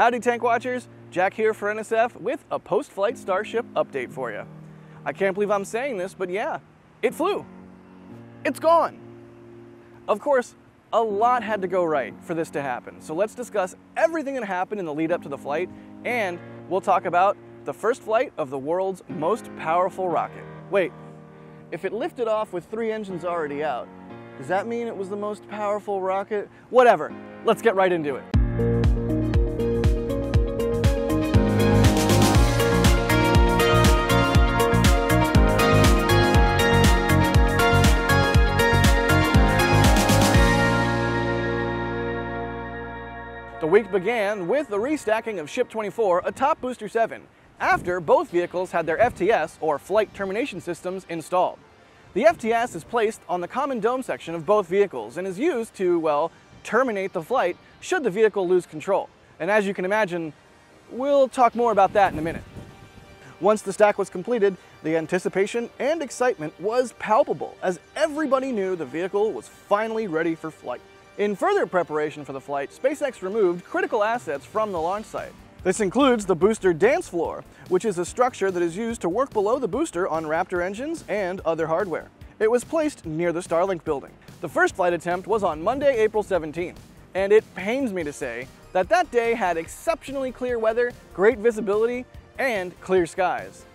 Howdy Tank Watchers, Jack here for NSF with a post-flight Starship update for you. I can't believe I'm saying this, but yeah, it flew. It's gone. Of course, a lot had to go right for this to happen, so let's discuss everything that happened in the lead up to the flight, and we'll talk about the first flight of the world's most powerful rocket. Wait, if it lifted off with three engines already out, does that mean it was the most powerful rocket? Whatever, let's get right into it. The week began with the restacking of Ship 24 atop Booster 7, after both vehicles had their FTS, or flight termination systems, installed. The FTS is placed on the common dome section of both vehicles and is used to, well, terminate the flight should the vehicle lose control. And as you can imagine, we'll talk more about that in a minute. Once the stack was completed, the anticipation and excitement was palpable as everybody knew the vehicle was finally ready for flight. In further preparation for the flight, SpaceX removed critical assets from the launch site. This includes the booster dance floor, which is a structure that is used to work below the booster on Raptor engines and other hardware. It was placed near the Starlink building. The first flight attempt was on Monday, April 17th, and it pains me to say that that day had exceptionally clear weather, great visibility, and clear skies.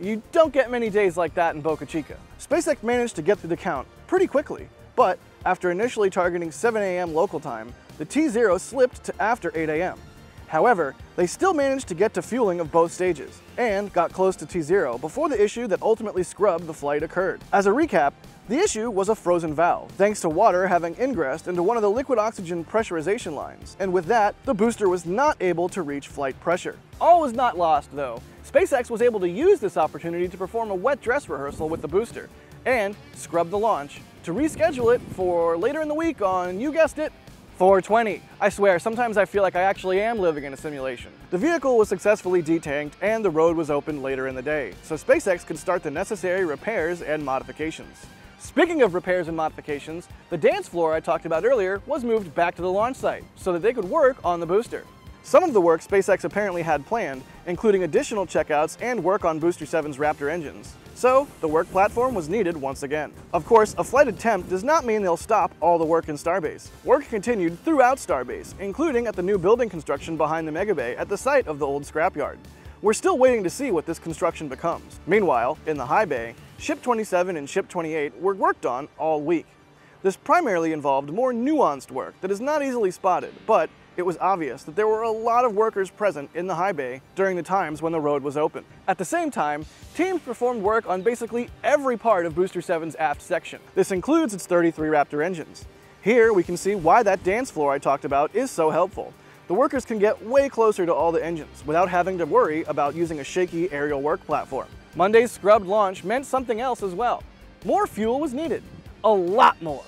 You don't get many days like that in Boca Chica. SpaceX managed to get through the count pretty quickly, but after initially targeting 7 a.m. local time, the T0 slipped to after 8 a.m. However, they still managed to get to fueling of both stages, and got close to T0 before the issue that ultimately scrubbed the flight occurred. As a recap, the issue was a frozen valve, thanks to water having ingressed into one of the liquid oxygen pressurization lines, and with that, the booster was not able to reach flight pressure. All was not lost, though. SpaceX was able to use this opportunity to perform a wet dress rehearsal with the booster, and scrub the launch to reschedule it for later in the week on, you guessed it, 420. I swear, sometimes I feel like I actually am living in a simulation. The vehicle was successfully detanked and the road was opened later in the day, so SpaceX could start the necessary repairs and modifications. Speaking of repairs and modifications, the dance floor I talked about earlier was moved back to the launch site so that they could work on the booster. Some of the work SpaceX apparently had planned, including additional checkouts and work on Booster 7's Raptor engines. So, the work platform was needed once again. Of course, a flight attempt does not mean they'll stop all the work in Starbase. Work continued throughout Starbase, including at the new building construction behind the Mega Bay at the site of the old scrapyard. We're still waiting to see what this construction becomes. Meanwhile, in the high bay, Ship 27 and Ship 28 were worked on all week. This primarily involved more nuanced work that is not easily spotted, but it was obvious that there were a lot of workers present in the high bay during the times when the road was open. At the same time, teams performed work on basically every part of Booster 7's aft section. This includes its 33 Raptor engines. Here we can see why that dance floor I talked about is so helpful. The workers can get way closer to all the engines without having to worry about using a shaky aerial work platform. Monday's scrubbed launch meant something else as well. More fuel was needed. A lot more.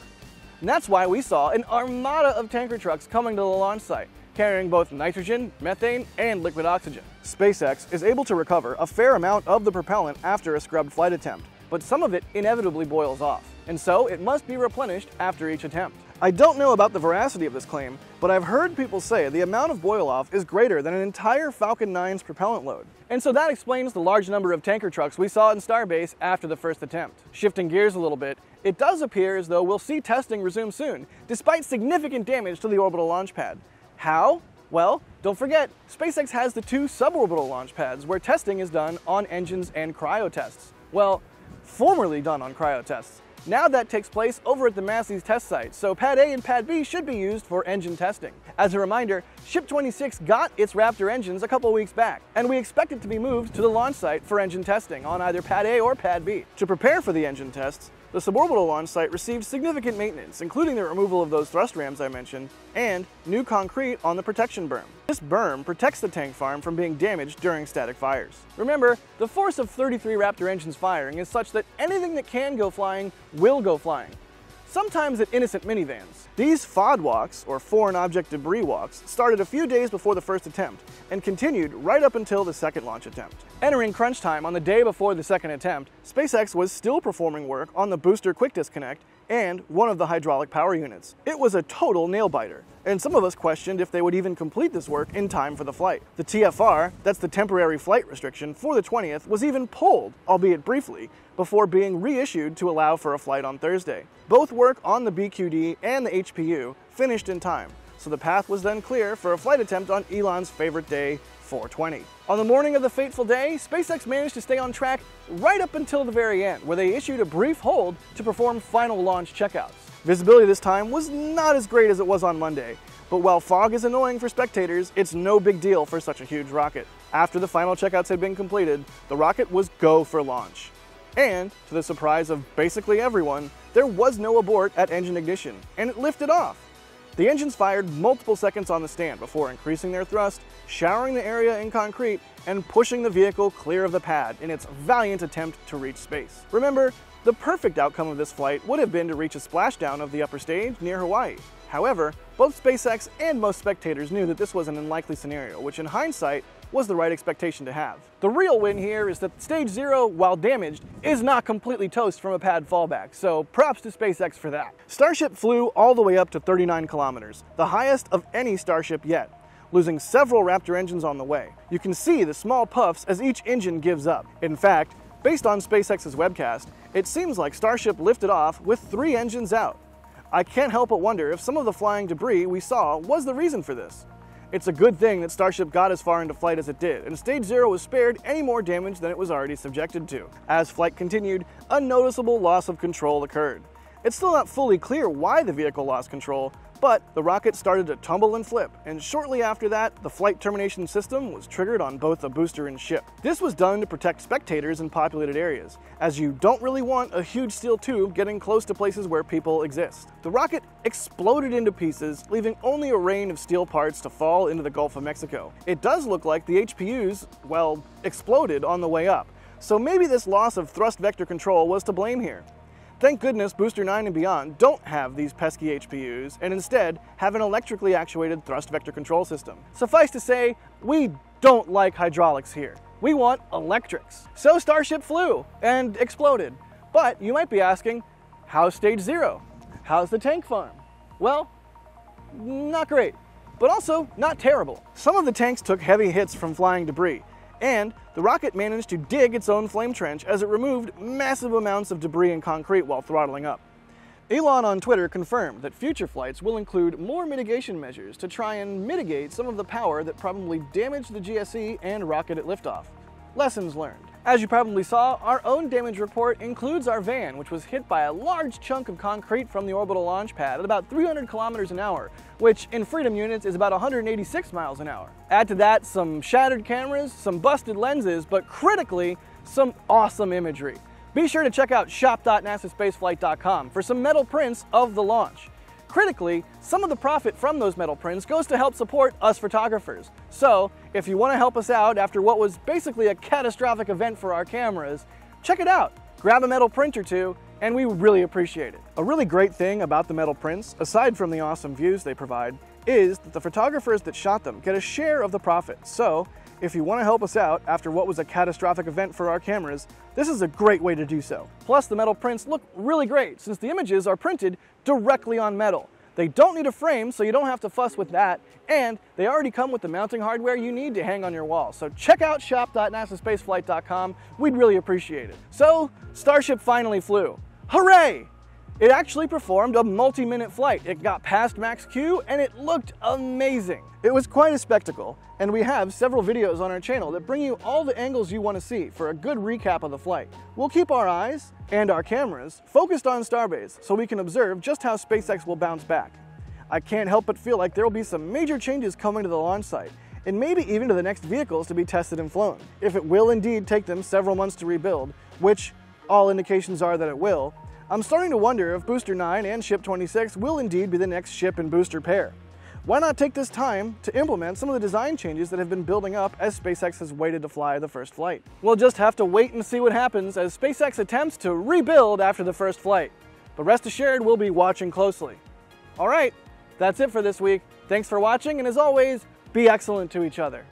And that's why we saw an armada of tanker trucks coming to the launch site, carrying both nitrogen, methane, and liquid oxygen. SpaceX is able to recover a fair amount of the propellant after a scrubbed flight attempt, but some of it inevitably boils off, and so it must be replenished after each attempt. I don't know about the veracity of this claim, but I've heard people say the amount of boil-off is greater than an entire Falcon 9's propellant load. And so that explains the large number of tanker trucks we saw in Starbase after the first attempt. Shifting gears a little bit, it does appear as though we'll see testing resume soon, despite significant damage to the orbital launch pad. How? Well, don't forget, SpaceX has the two suborbital launch pads where testing is done on engines and cryo tests. Well, formerly done on cryo tests. Now that takes place over at the Massey's test site, so Pad A and Pad B should be used for engine testing. As a reminder, Ship 26 got its Raptor engines a couple weeks back, and we expect it to be moved to the launch site for engine testing on either Pad A or Pad B. To prepare for the engine tests, the suborbital launch site received significant maintenance, including the removal of those thrust rams I mentioned, and new concrete on the protection berm. This berm protects the tank farm from being damaged during static fires. Remember, the force of 33 Raptor engines firing is such that anything that can go flying will go flying, sometimes at innocent minivans. These FOD walks, or foreign object debris walks, started a few days before the first attempt and continued right up until the second launch attempt. Entering crunch time on the day before the second attempt, SpaceX was still performing work on the booster quick disconnect and one of the hydraulic power units. It was a total nail-biter, and some of us questioned if they would even complete this work in time for the flight. The TFR, that's the temporary flight restriction for the 20th, was even pulled, albeit briefly, before being reissued to allow for a flight on Thursday. Both work on the BQD and the HPU finished in time, so the path was then clear for a flight attempt on Elon's favorite day, 420. On the morning of the fateful day, SpaceX managed to stay on track right up until the very end, where they issued a brief hold to perform final launch checkouts. Visibility this time was not as great as it was on Monday, but while fog is annoying for spectators, it's no big deal for such a huge rocket. After the final checkouts had been completed, the rocket was go for launch. And, to the surprise of basically everyone, there was no abort at engine ignition, and it lifted off. The engines fired multiple seconds on the stand before increasing their thrust, showering the area in concrete, and pushing the vehicle clear of the pad in its valiant attempt to reach space. Remember, the perfect outcome of this flight would have been to reach a splashdown of the upper stage near Hawaii. However, both SpaceX and most spectators knew that this was an unlikely scenario, which in hindsight was the right expectation to have. The real win here is that Stage Zero, while damaged, is not completely toast from a pad fallback, so props to SpaceX for that. Starship flew all the way up to 39 kilometers, the highest of any Starship yet, losing several Raptor engines on the way. You can see the small puffs as each engine gives up. In fact, based on SpaceX's webcast, it seems like Starship lifted off with 3 engines out. I can't help but wonder if some of the flying debris we saw was the reason for this. It's a good thing that Starship got as far into flight as it did, and Stage Zero was spared any more damage than it was already subjected to. As flight continued, a noticeable loss of control occurred. It's still not fully clear why the vehicle lost control, but the rocket started to tumble and flip, and shortly after that, the flight termination system was triggered on both the booster and ship. This was done to protect spectators in populated areas, as you don't really want a huge steel tube getting close to places where people exist. The rocket exploded into pieces, leaving only a rain of steel parts to fall into the Gulf of Mexico. It does look like the HPUs, well, exploded on the way up, so maybe this loss of thrust vector control was to blame here. Thank goodness Booster 9 and beyond don't have these pesky HPUs and instead have an electrically actuated thrust vector control system. Suffice to say, we don't like hydraulics here. We want electrics. So Starship flew and exploded. But you might be asking, how's Stage Zero? How's the tank farm? Well, not great, but also not terrible. Some of the tanks took heavy hits from flying debris, and the rocket managed to dig its own flame trench as it removed massive amounts of debris and concrete while throttling up. Elon on Twitter confirmed that future flights will include more mitigation measures to try and mitigate some of the power that probably damaged the GSE and rocket at liftoff. Lessons learned. As you probably saw, our own damage report includes our van, which was hit by a large chunk of concrete from the orbital launch pad at about 300 kilometers an hour, which in freedom units is about 186 miles an hour. Add to that some shattered cameras, some busted lenses, but critically, some awesome imagery. Be sure to check out shop.nasaspaceflight.com for some metal prints of the launch. Critically, some of the profit from those metal prints goes to help support us photographers. So, if you want to help us out after what was basically a catastrophic event for our cameras, check it out. Grab a metal print or two, and we really appreciate it. A really great thing about the metal prints, aside from the awesome views they provide, is that the photographers that shot them get a share of the profit. So, if you want to help us out after what was a catastrophic event for our cameras, this is a great way to do so. Plus, the metal prints look really great since the images are printed directly on metal. They don't need a frame, so you don't have to fuss with that, and they already come with the mounting hardware you need to hang on your wall. So check out shop.nasaspaceflight.com. We'd really appreciate it. So, Starship finally flew. Hooray! It actually performed a multi-minute flight. It got past Max Q, and it looked amazing. It was quite a spectacle, and we have several videos on our channel that bring you all the angles you want to see for a good recap of the flight. We'll keep our eyes and our cameras focused on Starbase so we can observe just how SpaceX will bounce back. I can't help but feel like there will be some major changes coming to the launch site, and maybe even to the next vehicles to be tested and flown, if it will indeed take them several months to rebuild, which all indications are that it will. I'm starting to wonder if Booster 9 and Ship 26 will indeed be the next ship and booster pair. Why not take this time to implement some of the design changes that have been building up as SpaceX has waited to fly the first flight? We'll just have to wait and see what happens as SpaceX attempts to rebuild after the first flight. But rest assured, we'll be watching closely. All right, that's it for this week. Thanks for watching, and as always, be excellent to each other.